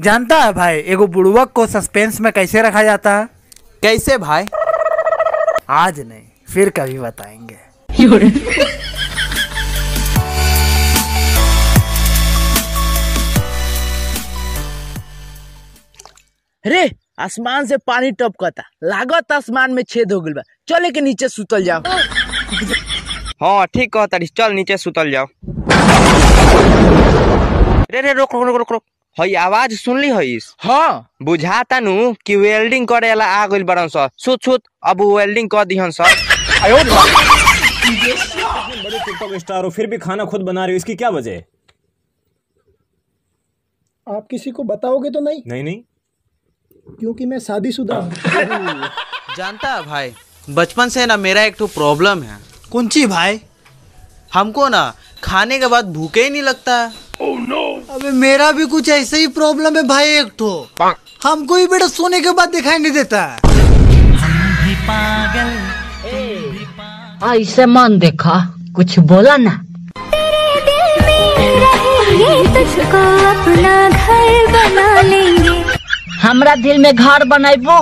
जानता है भाई एगो बुड़वक को सस्पेंस में कैसे रखा जाता है? कैसे भाई? आज नहीं, फिर कभी बताएंगे। अरे आसमान से पानी टपकता, लागत आसमान में छेद हो गइल बा, चले के नीचे सुतल जाओ। हाँ ठीक कहता, चल नीचे सुतल जाओ। रे रे रोक रोक रोक रोक, हई आवाज सुनली हई? हाँ बुझाता नु कि वेल्डिंग करे ला आ गइल बड़न सर। सुत सुत, अब वेल्डिंग कर दिहन सर। आयो बड़े टिकटॉक स्टार हो, फिर भी खाना खुद बना रहे हो, इसकी क्या वजह है? आप किसी को बताओगे तो नहीं? नहीं, क्योंकि मैं शादीशुदा हूँ। जानता है भाई, बचपन से ना मेरा एक तो प्रॉब्लम है। कौन सी भाई? हमको ना खाने के बाद भूखे ही नहीं लगता है। oh, no. अबे मेरा भी कुछ ऐसे ही प्रॉब्लम है भाई एक तो। हमको ही बेटा सोने के बाद दिखाई नहीं देता है। ऐसे मन देखा कुछ बोला ना। तेरे दिल में तुझको अपना घर बना लेंगे। हमरा दिल में घर बनाइबू,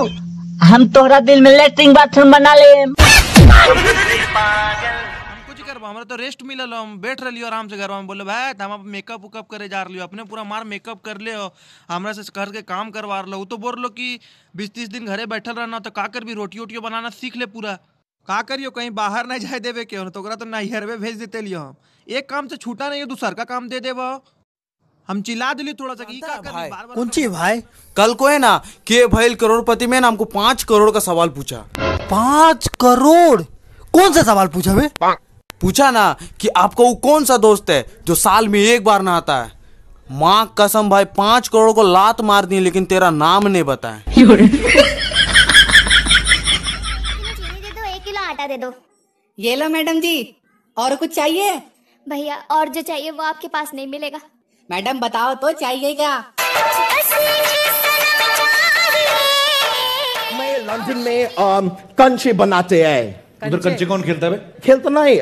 हम तोहरा दिल में लेटरिन बाथरूम बना ले। कुछ करबो, हमरा तो रेस्ट मिलल, हम बैठ रहलियो आराम से घरवा में। बोले भाई हम अब मेकअप उकअप करे जा रहलियो, अपने पूरा मार मेकअप कर ले हो, हमरा से घर के काम करवा रहलो। वो तो बोल लो कि 20-30 दिन घरे बैठल रहना, तो का कर भी रोटी वोटियो बनाना सीख ले पूरा। का करियो, कहीं बाहर नहीं जाए देवे के हो, तोरा तो नैहरवे भेज देते लियो। हम एक काम से छूटा नहीं है, दूसर का काम दे देबो। हम चिल्ला दिली थोड़ा सा कि का भाई। कौन सी भाई? कल को है ना के भैल करोड़पति में ना हमको 5 करोड़ का सवाल पूछा। 5 करोड़? कौन सा सवाल पूछा बे? पूछा ना कि आपका वो कौन सा दोस्त है जो साल में एक बार नहाता है। माँ कसम भाई, 5 करोड़ को लात मार दी, लेकिन तेरा नाम नहीं बताए। एक किलो आटा दे दो। ये लो मैडम जी। और कुछ चाहिए? भैया और जो चाहिए वो आपके पास नहीं मिलेगा। मैडम बताओ तो चाहिए क्या? मैं लंदन में कंचे बनाते हैं। उधर कंचे कौन खेलता है? खेलता नहीं,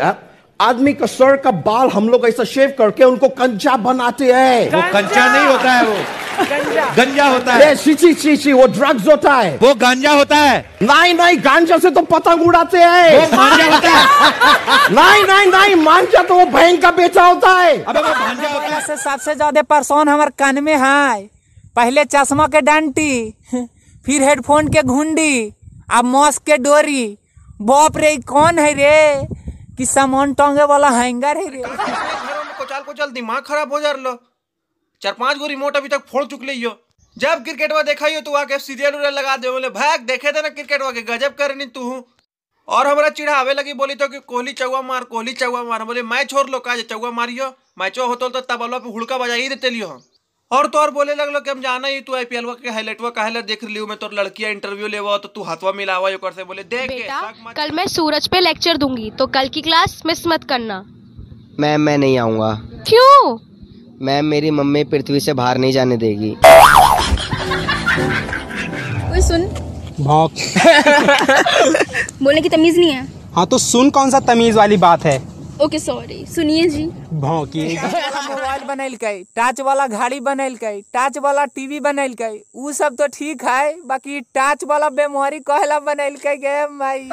आदमी का सर का बाल हम लोग ऐसा शेव करके उनको कंचा बनाते हैं। वो कंचा नहीं होता है, वो गंजा होता है। सी वो ड्रग्स होता है, वो गांजा होता है। नहीं, गांजा से तो पतंग उड़ाते हैं। वो गांजा होता है। नहीं, मांझा तो वो बहन का बेटा होता है। अबे वो गांजा होता है। सबसे ज्यादा परसोन हमारे कान में है, पहले चश्मा के डांटी, फिर हेडफोन के घुंडी, अब मॉस्क के डोरी। बाप रे कौन है रे, कि सामान टांगे वाला हैंगर है रे। कोचाल कोचाल दिमाग खराब हो जा रहा। 4-5 गो रिमोट अभी तक फोड़ चुक लियो। जब क्रिकेटवा देखा तो आके सीरियल उरियल लगा दे। बोले भाई देखे थे ना क्रिकेटवा के, गजब करनी तू। और हमरा चिढ़ावे लगी, बोली तो कि कोहली चौवा मार, कोहली चौवा मार। बोले मैच छोड़ लो, का चौवा मारियो, मैचो हो तो तबला पे हुड़का बजाई देते लियो हम। और बोले लगलो कि हम जाना ही, तू आईपीएल के हाईलाइटवा काहेला देख लियो, मैं तोर लड़किया इंटरव्यू लेवा तो तू हाथवा मिलावा ओकर से। बोले देख बेटा, कल मैं सूरज पे लेक्चर दूंगी, तो कल की क्लास मिस मत करना। मैम मैं नहीं आऊंगा। क्यों? मैम मेरी मम्मी पृथ्वी से बाहर नहीं जाने देगी। ओए सुन भाग। बोलने की तमीज नहीं है। हाँ तो सुन, कौन सा तमीज वाली बात है? ओके सॉरी, सुनिए जी। मोबाइल बनल गई, टच वाला घड़ी बनल गई, टच वाला टीवी बनल गई, वो सब तो ठीक है, बाकी टच वाला बेमोहरी कहला बनल गई।